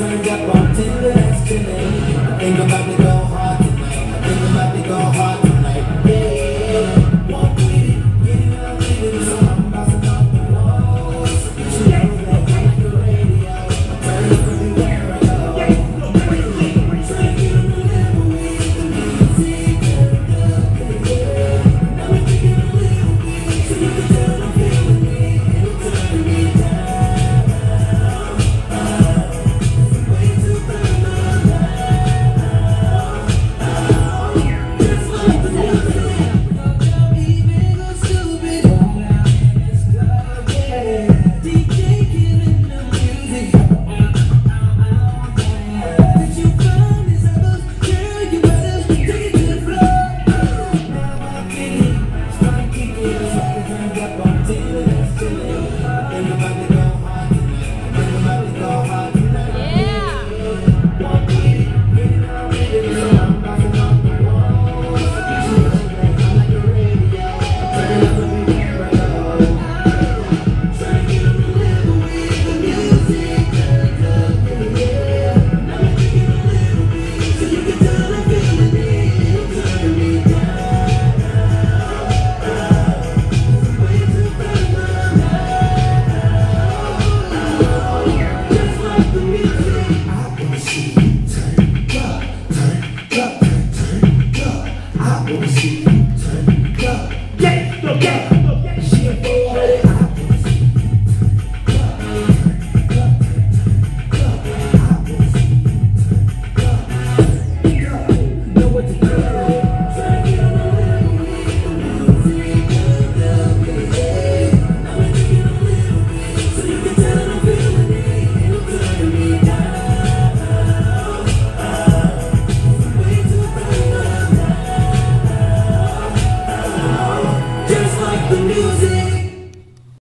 drink up on Timberland's tonight. I think I'm about to go hard tonight. I think I'm about to go hard tonight. Yeah, walk with it. You know I'm leaving, so I'm bouncing off the walls. She knows that I like the radio. I'm turning everywhere I go. Trying to remember with the music and the good girl. Now I'm thinking a little bit, so you can tell I'm feeling it. And it's turning me down. I wanna see you turn up, yeah, yeah.